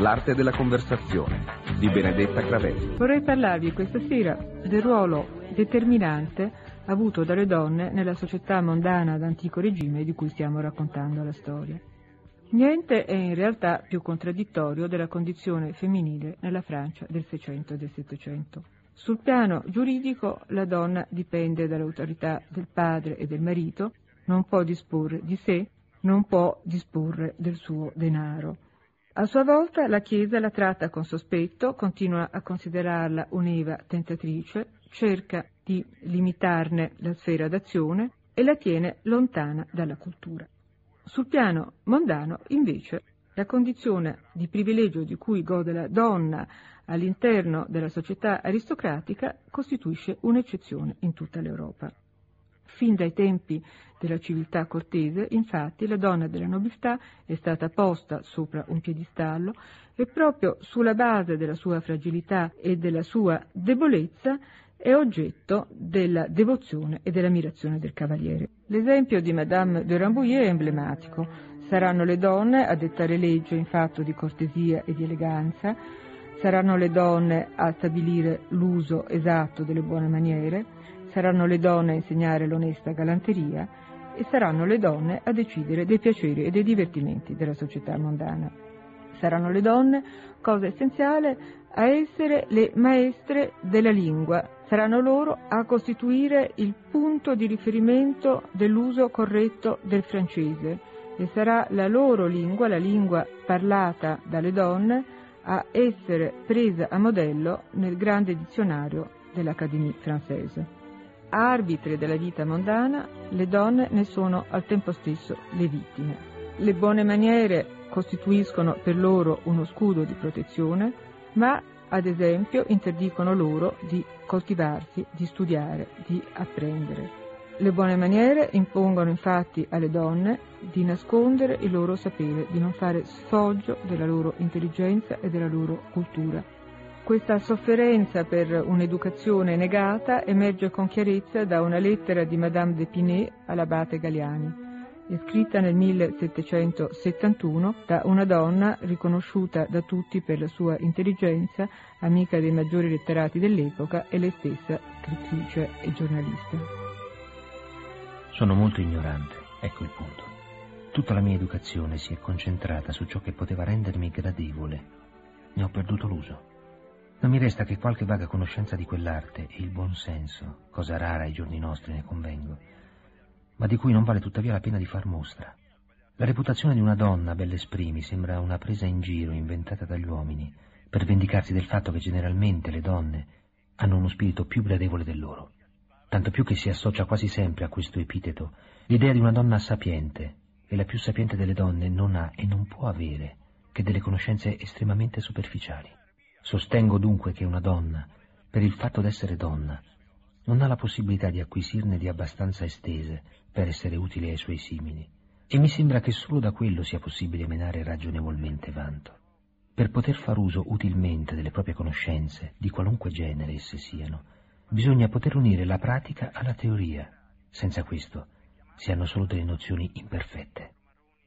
L'arte della conversazione di Benedetta Craveri. Vorrei parlarvi questa sera del ruolo determinante avuto dalle donne nella società mondana d'antico regime di cui stiamo raccontando la storia. Niente è in realtà più contraddittorio della condizione femminile nella Francia del Seicento e del Settecento. Sul piano giuridico la donna dipende dall'autorità del padre e del marito, non può disporre di sé, non può disporre del suo denaro. A sua volta la Chiesa la tratta con sospetto, continua a considerarla un'Eva tentatrice, cerca di limitarne la sfera d'azione e la tiene lontana dalla cultura. Sul piano mondano, invece, la condizione di privilegio di cui gode la donna all'interno della società aristocratica costituisce un'eccezione in tutta l'Europa. Fin dai tempi della civiltà cortese, infatti, la donna della nobiltà è stata posta sopra un piedistallo e proprio sulla base della sua fragilità e della sua debolezza è oggetto della devozione e dell'ammirazione del cavaliere. L'esempio di Madame de Rambouillet è emblematico. Saranno le donne a dettare legge in fatto di cortesia e di eleganza, saranno le donne a stabilire l'uso esatto delle buone maniere, saranno le donne a insegnare l'onesta galanteria e saranno le donne a decidere dei piaceri e dei divertimenti della società mondana. Saranno le donne, cosa essenziale, a essere le maestre della lingua, saranno loro a costituire il punto di riferimento dell'uso corretto del francese e sarà la loro lingua, la lingua parlata dalle donne, a essere presa a modello nel grande dizionario dell'Académie française. Arbitre della vita mondana, le donne ne sono al tempo stesso le vittime. Le buone maniere costituiscono per loro uno scudo di protezione, ma ad esempio interdicono loro di coltivarsi, di studiare, di apprendere. Le buone maniere impongono infatti alle donne di nascondere il loro sapere, di non fare sfoggio della loro intelligenza e della loro cultura. Questa sofferenza per un'educazione negata emerge con chiarezza da una lettera di Madame de Pinay all'abate Galiani, scritta nel 1771 da una donna riconosciuta da tutti per la sua intelligenza, amica dei maggiori letterati dell'epoca e lei stessa scrittrice e giornalista. Sono molto ignorante, ecco il punto. Tutta la mia educazione si è concentrata su ciò che poteva rendermi gradevole. Ne ho perduto l'uso. Non mi resta che qualche vaga conoscenza di quell'arte e il buon senso, cosa rara ai giorni nostri, ne convengo, ma di cui non vale tuttavia la pena di far mostra. La reputazione di una donna, bell'esprimi, sembra una presa in giro inventata dagli uomini per vendicarsi del fatto che generalmente le donne hanno uno spirito più gradevole del loro, tanto più che si associa quasi sempre a questo epiteto l'idea di una donna sapiente, e la più sapiente delle donne non ha e non può avere che delle conoscenze estremamente superficiali. Sostengo dunque che una donna, per il fatto d'essere donna, non ha la possibilità di acquisirne di abbastanza estese per essere utile ai suoi simili, e mi sembra che solo da quello sia possibile menare ragionevolmente vanto. Per poter far uso utilmente delle proprie conoscenze, di qualunque genere esse siano, bisogna poter unire la pratica alla teoria. Senza questo si hanno solo delle nozioni imperfette.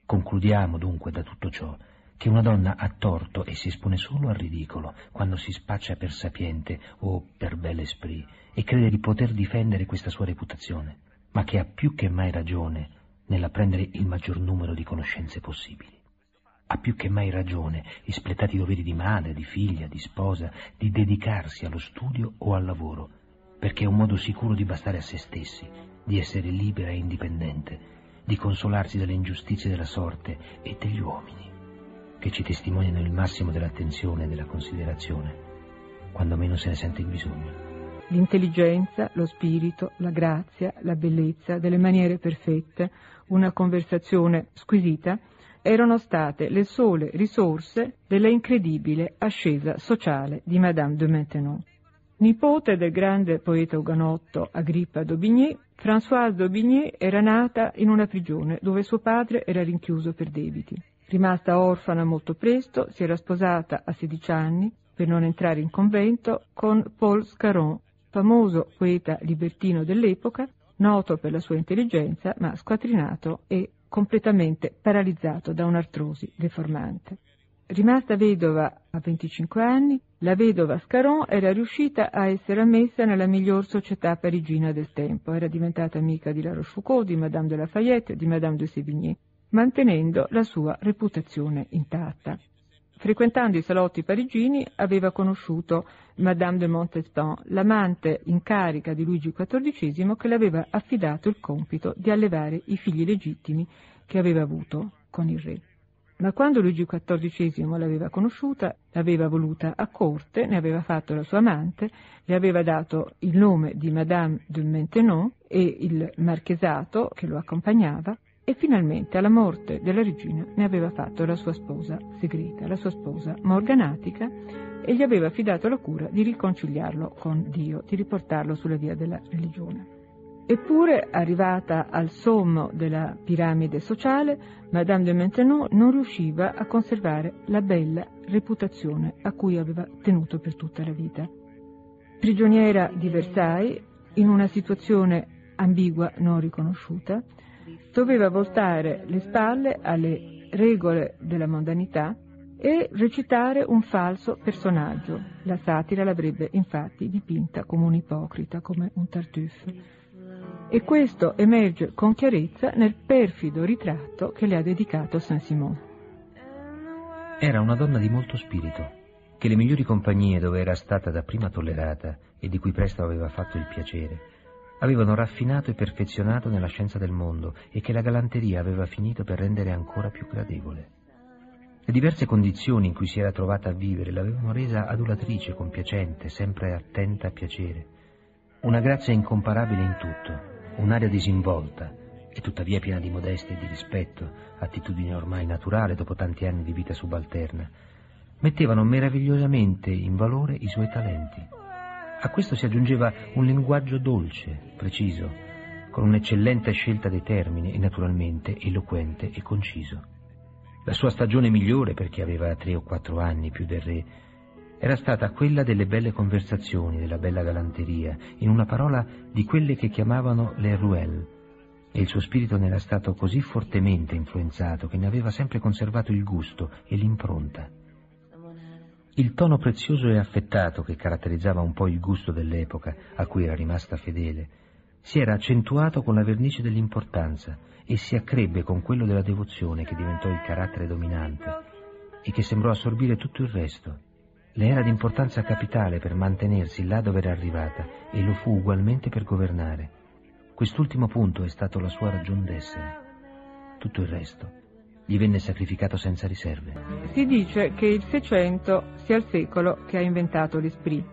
Concludiamo dunque da tutto ciò che una donna ha torto e si espone solo al ridicolo quando si spaccia per sapiente o per bell'esprit e crede di poter difendere questa sua reputazione, ma che ha più che mai ragione nell'apprendere il maggior numero di conoscenze possibili. Ha più che mai ragione, espletati i doveri di madre, di figlia, di sposa, di dedicarsi allo studio o al lavoro, perché è un modo sicuro di bastare a se stessi, di essere libera e indipendente, di consolarsi dalle ingiustizie della sorte e degli uomini, che ci testimoniano il massimo dell'attenzione e della considerazione, quando meno se ne sente il bisogno. L'intelligenza, lo spirito, la grazia, la bellezza, delle maniere perfette, una conversazione squisita, erano state le sole risorse della incredibile ascesa sociale di Madame de Maintenon. Nipote del grande poeta uganotto Agrippa d'Aubigné, Françoise d'Aubigné era nata in una prigione dove suo padre era rinchiuso per debiti. Rimasta orfana molto presto, si era sposata a 16 anni, per non entrare in convento, con Paul Scarron, famoso poeta libertino dell'epoca, noto per la sua intelligenza, ma squattrinato e completamente paralizzato da un'artrosi deformante. Rimasta vedova a 25 anni, la vedova Scarron era riuscita a essere ammessa nella miglior società parigina del tempo. Era diventata amica di La Rochefoucauld, di Madame de Lafayette, di Madame de Sévigné, mantenendo la sua reputazione intatta. Frequentando i salotti parigini aveva conosciuto Madame de Montespan, l'amante in carica di Luigi XIV, che le aveva affidato il compito di allevare i figli legittimi che aveva avuto con il re. Ma quando Luigi XIV l'aveva conosciuta, l'aveva voluta a corte, ne aveva fatto la sua amante, le aveva dato il nome di Madame de Maintenon e il marchesato che lo accompagnava, e finalmente alla morte della regina ne aveva fatto la sua sposa segreta, la sua sposa morganatica, e gli aveva affidato la cura di riconciliarlo con Dio, di riportarlo sulla via della religione. Eppure, arrivata al sommo della piramide sociale, Madame de Maintenon non riusciva a conservare la bella reputazione a cui aveva tenuto per tutta la vita. Prigioniera di Versailles, in una situazione ambigua non riconosciuta, doveva voltare le spalle alle regole della mondanità e recitare un falso personaggio. La satira l'avrebbe infatti dipinta come un ipocrita, come un tartuffe. E questo emerge con chiarezza nel perfido ritratto che le ha dedicato Saint-Simon. Era una donna di molto spirito, che le migliori compagnie dove era stata dapprima tollerata e di cui presto aveva fatto il piacere, avevano raffinato e perfezionato nella scienza del mondo e che la galanteria aveva finito per rendere ancora più gradevole. Le diverse condizioni in cui si era trovata a vivere l'avevano resa adulatrice, compiacente, sempre attenta a piacere. Una grazia incomparabile in tutto, un'aria disinvolta e tuttavia piena di modestia e di rispetto, attitudine ormai naturale dopo tanti anni di vita subalterna, mettevano meravigliosamente in valore i suoi talenti. A questo si aggiungeva un linguaggio dolce, preciso, con un'eccellente scelta dei termini e naturalmente eloquente e conciso. La sua stagione migliore, perché aveva 3 o 4 anni più del re, era stata quella delle belle conversazioni, della bella galanteria, in una parola di quelle che chiamavano le ruelle, e il suo spirito ne era stato così fortemente influenzato che ne aveva sempre conservato il gusto e l'impronta. Il tono prezioso e affettato che caratterizzava un po' il gusto dell'epoca, a cui era rimasta fedele, si era accentuato con la vernice dell'importanza e si accrebbe con quello della devozione che diventò il carattere dominante e che sembrò assorbire tutto il resto. Le era d'importanza capitale per mantenersi là dove era arrivata e lo fu ugualmente per governare. Quest'ultimo punto è stato la sua ragion d'essere. Tutto il resto gli venne sacrificato senza riserve. Si dice che il Seicento sia il secolo che ha inventato l'esprit,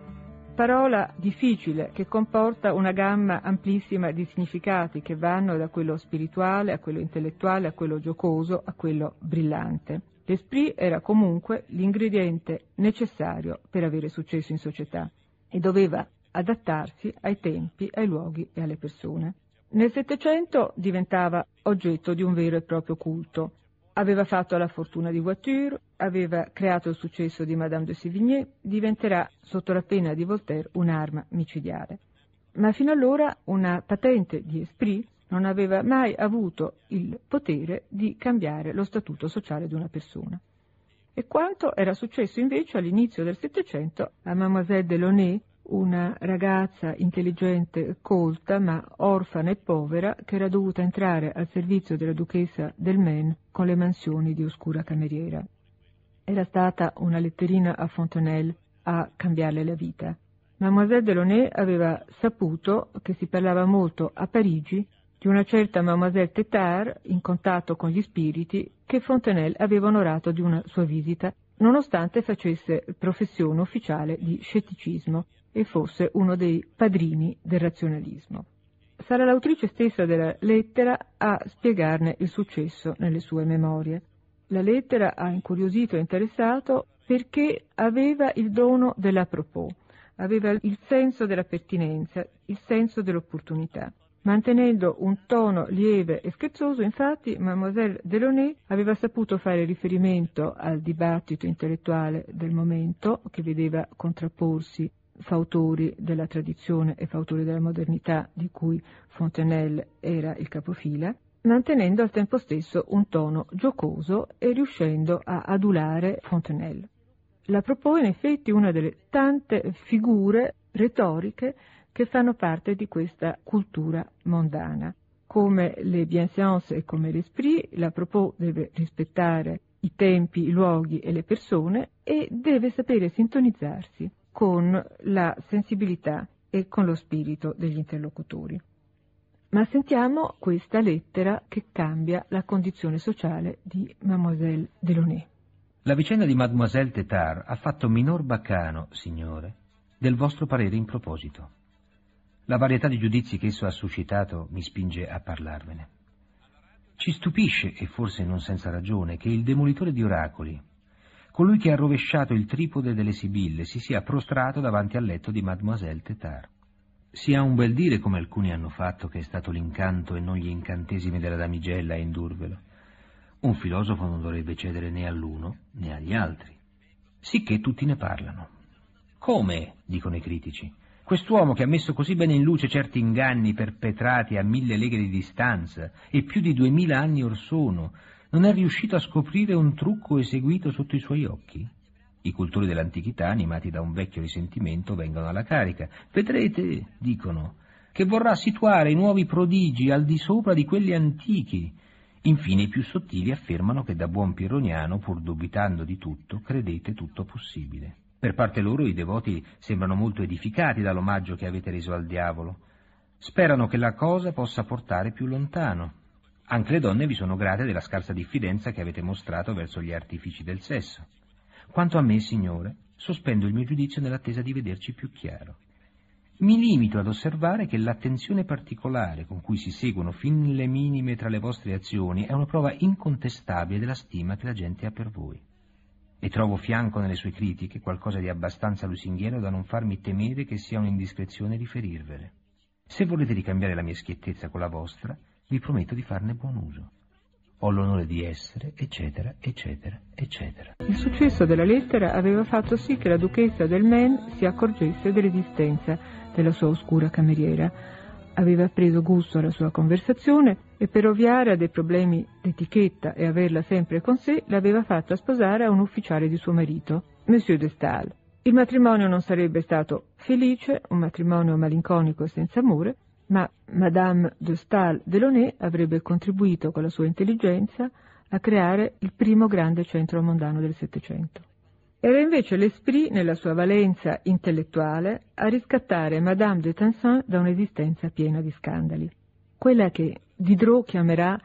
parola difficile che comporta una gamma amplissima di significati che vanno da quello spirituale a quello intellettuale, a quello giocoso, a quello brillante. L'esprit era comunque l'ingrediente necessario per avere successo in società e doveva adattarsi ai tempi, ai luoghi e alle persone. Nel Settecento diventava oggetto di un vero e proprio culto. Aveva fatto la fortuna di Voiture, aveva creato il successo di Madame de Sévigné, diventerà sotto la pena di Voltaire un'arma micidiale. Ma fino allora una patente di esprit non aveva mai avuto il potere di cambiare lo statuto sociale di una persona. E quanto era successo invece all'inizio del Settecento a Mademoiselle de Launay, una ragazza intelligente, colta, ma orfana e povera, che era dovuta entrare al servizio della duchessa del Maine con le mansioni di oscura cameriera. Era stata una letterina a Fontenelle a cambiarle la vita. Mademoiselle de Launay aveva saputo che si parlava molto a Parigi di una certa Mademoiselle Tétard, in contatto con gli spiriti, che Fontenelle aveva onorato di una sua visita, nonostante facesse professione ufficiale di scetticismo e fosse uno dei padrini del razionalismo. Sarà l'autrice stessa della lettera a spiegarne il successo nelle sue memorie. La lettera ha incuriosito e interessato perché aveva il dono dell'à propos, aveva il senso della pertinenza, il senso dell'opportunità. Mantenendo un tono lieve e scherzoso, infatti, Mademoiselle de Launay aveva saputo fare riferimento al dibattito intellettuale del momento, che vedeva contrapporsi fautori della tradizione e fautori della modernità, di cui Fontenelle era il capofila, mantenendo al tempo stesso un tono giocoso e riuscendo a adulare Fontenelle. La propone in effetti una delle tante figure retoriche che fanno parte di questa cultura mondana. Come le Bienséances e come l'Esprit, la propos deve rispettare i tempi, i luoghi e le persone e deve sapere sintonizzarsi con la sensibilità e con lo spirito degli interlocutori. Ma sentiamo questa lettera che cambia la condizione sociale di Mademoiselle de Launay. La vicenda di Mademoiselle Tétard ha fatto minor baccano, signore, del vostro parere in proposito. La varietà di giudizi che esso ha suscitato mi spinge a parlarvene. Ci stupisce, e forse non senza ragione, che il demolitore di oracoli, colui che ha rovesciato il tripode delle Sibille, si sia prostrato davanti al letto di Mademoiselle Tétard. Si ha un bel dire, come alcuni hanno fatto, che è stato l'incanto e non gli incantesimi della damigella a indurvelo. Un filosofo non dovrebbe cedere né all'uno né agli altri, sicché tutti ne parlano. Come, dicono i critici, quest'uomo che ha messo così bene in luce certi inganni perpetrati a 1000 leghe di distanza e più di 2000 anni or sono, non è riuscito a scoprire un trucco eseguito sotto i suoi occhi? I cultori dell'antichità, animati da un vecchio risentimento, vengono alla carica. Vedrete, dicono, che vorrà situare i nuovi prodigi al di sopra di quelli antichi. Infine i più sottili affermano che da buon pirroniano, pur dubitando di tutto, credete tutto possibile. Per parte loro i devoti sembrano molto edificati dall'omaggio che avete reso al diavolo. Sperano che la cosa possa portare più lontano. Anche le donne vi sono grate della scarsa diffidenza che avete mostrato verso gli artifici del sesso. Quanto a me, signore, sospendo il mio giudizio nell'attesa di vederci più chiaro. Mi limito ad osservare che l'attenzione particolare con cui si seguono fin le minime tra le vostre azioni è una prova incontestabile della stima che la gente ha per voi. E trovo fianco nelle sue critiche qualcosa di abbastanza lusinghiero da non farmi temere che sia un'indiscrezione riferirvele. Se volete ricambiare la mia schiettezza con la vostra, vi prometto di farne buon uso. Ho l'onore di essere, eccetera, eccetera, eccetera. Il successo della lettera aveva fatto sì che la duchessa del Maine si accorgesse dell'esistenza della sua oscura cameriera. Aveva preso gusto alla sua conversazione e, per ovviare a dei problemi d'etichetta e averla sempre con sé, l'aveva fatta sposare a un ufficiale di suo marito, Monsieur de Staël. Il matrimonio non sarebbe stato felice, un matrimonio malinconico e senza amore, ma Madame de Staal-Delaunay avrebbe contribuito con la sua intelligenza a creare il primo grande centro mondano del Settecento. Era invece l'Esprit, nella sua valenza intellettuale, a riscattare Madame de Tencin da un'esistenza piena di scandali. Quella che Diderot chiamerà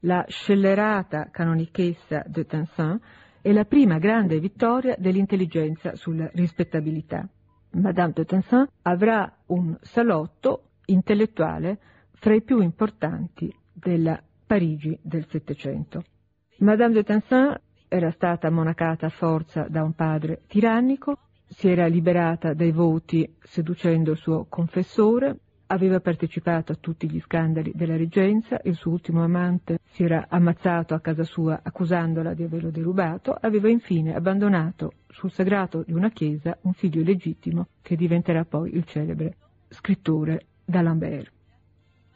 la scellerata canonichessa de Tencin è la prima grande vittoria dell'intelligenza sulla rispettabilità. Madame de Tencin avrà un salotto intellettuale fra i più importanti della Parigi del Settecento. Madame de Tencin era stata monacata a forza da un padre tirannico, si era liberata dai voti seducendo il suo confessore, aveva partecipato a tutti gli scandali della reggenza, il suo ultimo amante si era ammazzato a casa sua accusandola di averlo derubato, aveva infine abbandonato sul sagrato di una chiesa un figlio illegittimo che diventerà poi il celebre scrittore d'Alembert.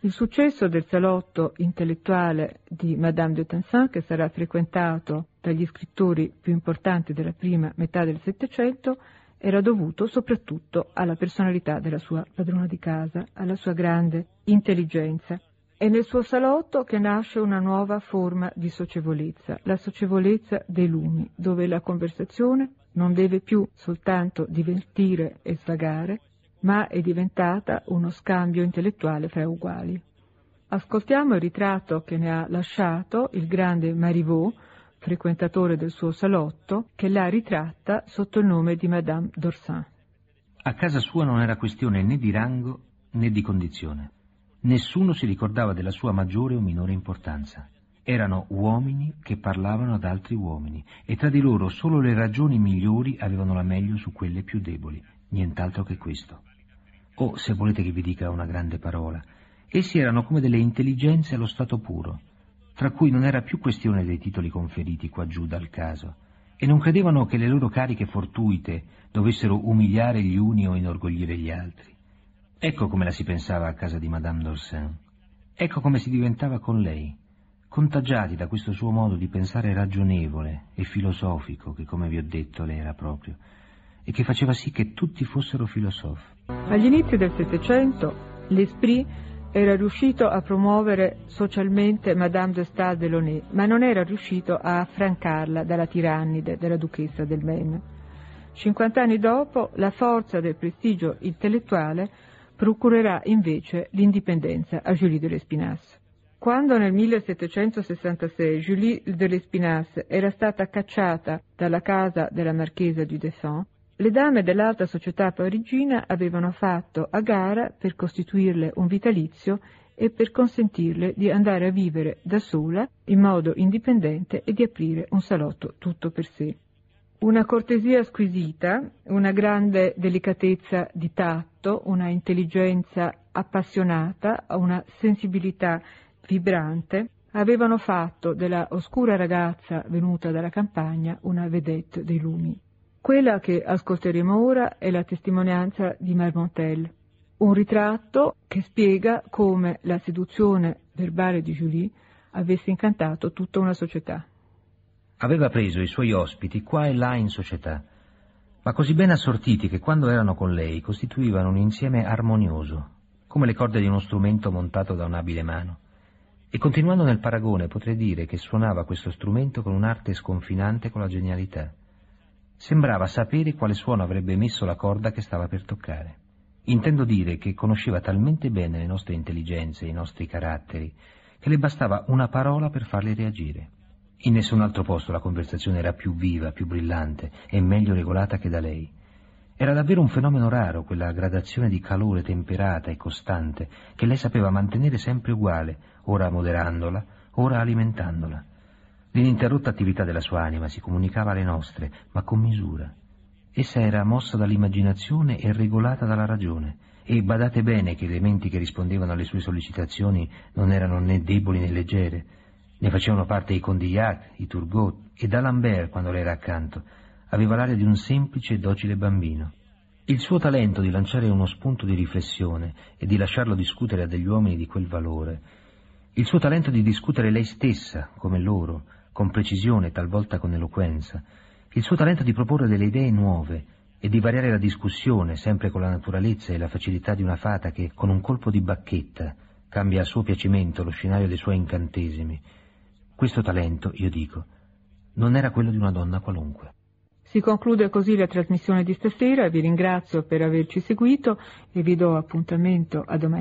Il successo del salotto intellettuale di Madame de Tencin, che sarà frequentato dagli scrittori più importanti della prima metà del Settecento, era dovuto soprattutto alla personalità della sua padrona di casa, alla sua grande intelligenza. È nel suo salotto che nasce una nuova forma di socievolezza, la socievolezza dei lumi, dove la conversazione non deve più soltanto divertire e svagare, ma è diventata uno scambio intellettuale fra uguali. Ascoltiamo il ritratto che ne ha lasciato il grande Marivaux, frequentatore del suo salotto, che l'ha ritratta sotto il nome di Madame Dorsin. A casa sua non era questione né di rango né di condizione. Nessuno si ricordava della sua maggiore o minore importanza. Erano uomini che parlavano ad altri uomini e tra di loro solo le ragioni migliori avevano la meglio su quelle più deboli. Nient'altro che questo. O, se volete che vi dica una grande parola, essi erano come delle intelligenze allo stato puro, tra cui non era più questione dei titoli conferiti qua giù dal caso, e non credevano che le loro cariche fortuite dovessero umiliare gli uni o inorgoglire gli altri. Ecco come la si pensava a casa di Madame d'Orsin. Ecco come si diventava con lei, contagiati da questo suo modo di pensare ragionevole e filosofico che, come vi ho detto, lei era proprio, e che faceva sì che tutti fossero filosofi. Agli inizi del Settecento, l'Esprit era riuscito a promuovere socialmente Madame de Staël-Delaunay, ma non era riuscito a affrancarla dalla tirannide della duchessa del Maine. 50 anni dopo, la forza del prestigio intellettuale procurerà invece l'indipendenza a Julie de l'Espinasse. Quando nel 1766 Julie de l'Espinasse era stata cacciata dalla casa della marchesa di Deffand, le dame dell'alta società parigina avevano fatto a gara per costituirle un vitalizio e per consentirle di andare a vivere da sola in modo indipendente e di aprire un salotto tutto per sé. Una cortesia squisita, una grande delicatezza di tatto, una intelligenza appassionata, una sensibilità vibrante, avevano fatto della oscura ragazza venuta dalla campagna una vedette dei lumi. Quella che ascolteremo ora è la testimonianza di Marmontel, un ritratto che spiega come la seduzione verbale di Julie avesse incantato tutta una società. Aveva preso i suoi ospiti qua e là in società, ma così ben assortiti che quando erano con lei costituivano un insieme armonioso, come le corde di uno strumento montato da un'abile mano. E continuando nel paragone potrei dire che suonava questo strumento con un'arte sconfinante, con la genialità. Sembrava sapere quale suono avrebbe emesso la corda che stava per toccare. Intendo dire che conosceva talmente bene le nostre intelligenze e i nostri caratteri che le bastava una parola per farli reagire. In nessun altro posto la conversazione era più viva, più brillante e meglio regolata che da lei. Era davvero un fenomeno raro quella gradazione di calore temperata e costante che lei sapeva mantenere sempre uguale, ora moderandola, ora alimentandola. L'ininterrotta attività della sua anima si comunicava alle nostre, ma con misura. Essa era mossa dall'immaginazione e regolata dalla ragione, e badate bene che i elementi che rispondevano alle sue sollecitazioni non erano né deboli né leggere. Ne facevano parte i Condillac, i Turgot e d'Alembert quando lei era accanto. Aveva l'aria di un semplice e docile bambino. Il suo talento di lanciare uno spunto di riflessione e di lasciarlo discutere a degli uomini di quel valore, il suo talento di discutere lei stessa, come loro, con precisione, talvolta con eloquenza, il suo talento di proporre delle idee nuove e di variare la discussione sempre con la naturalezza e la facilità di una fata che, con un colpo di bacchetta, cambia a suo piacimento lo scenario dei suoi incantesimi. Questo talento, io dico, non era quello di una donna qualunque. Si conclude così la trasmissione di stasera, vi ringrazio per averci seguito e vi do appuntamento a domani.